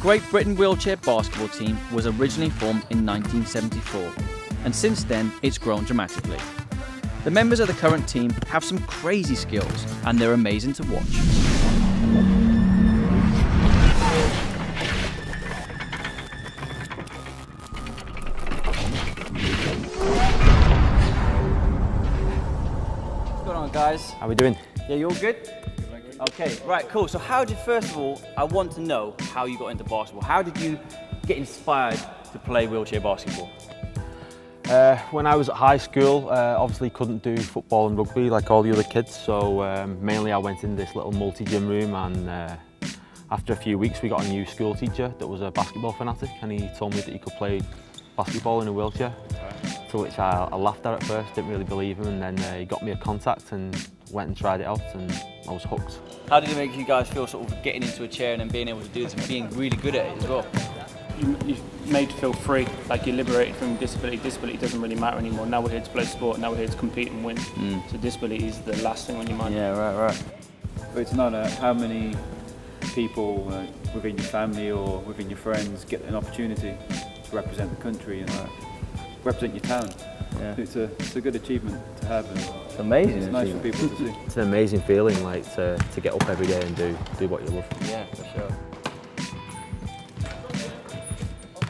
Great Britain Wheelchair Basketball team was originally formed in 1974, and since then it's grown dramatically. The members of the current team have some crazy skills, and they're amazing to watch. Guys, how we doing? Yeah, you all good? Okay, right, cool. So how did, first of all, I want to know how you got into basketball. How did you get inspired to play wheelchair basketball? When I was at high school, obviously couldn't do football and rugby like all the other kids, so mainly I went in this little multi-gym room, and after a few weeks we got a new school teacher that was a basketball fanatic, and he told me that he could play basketball in a wheelchair. To which I laughed at first, didn't really believe him, and then he got me a contact and went and tried it out, and I was hooked. How did it make you guys feel, sort of getting into a chair and then being able to do this and being really good at it as well? You're made to feel free, like you're liberated from disability. Disability doesn't really matter anymore. Now we're here to play sport, now we're here to compete and win. So disability is the last thing on your mind. Yeah, right. But it's not how many people within your family or within your friends get an opportunity to represent the country and represent your town. Yeah. It's a good achievement to have, and it's amazing. It's nice for people to see. It's an amazing feeling, like to get up every day and do what you love. Yeah, for sure.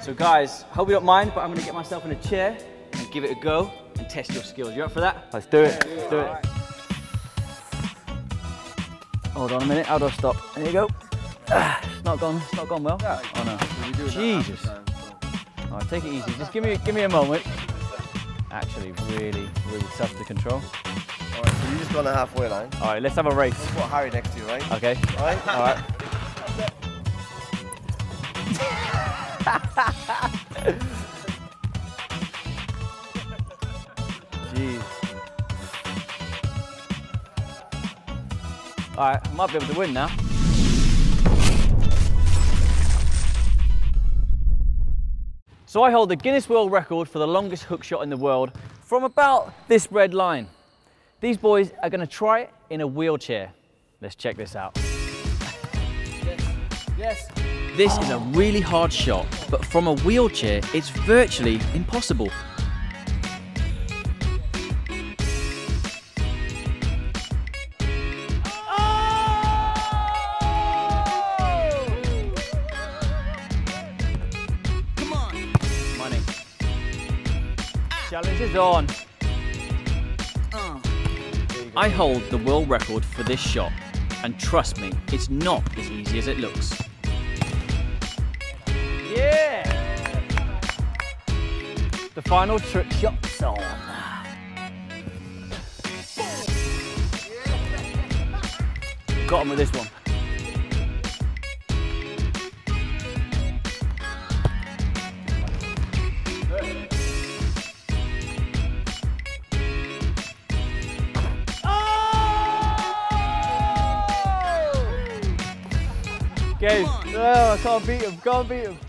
So guys, hope you don't mind, but I'm going to get myself in a chair and give it a go and test your skills. You up for that? Let's do it. Yeah, let's do it. Right. Hold on a minute. How do I stop? There you go. It's not gone. It's not gone well. Yeah. Oh no. Jesus. All right, take it easy. Just give me a moment. Actually, really tough to control. All right, so you just gone the halfway line. All right, let's have a race. Let's put Harry next to you, right? Okay. All right. All right. Jeez. All right, I might be able to win now. So I hold the Guinness World Record for the longest hook shot in the world from about this red line. These boys are going to try it in a wheelchair. Let's check this out. Yes. This is a really hard shot, but from a wheelchair, it's virtually impossible. Challenge is on. I hold the world record for this shot, and trust me, it's not as easy as it looks. Yeah! The final trick shot's on. Got him with this one. Gabe, no, I can't beat him, can't beat him.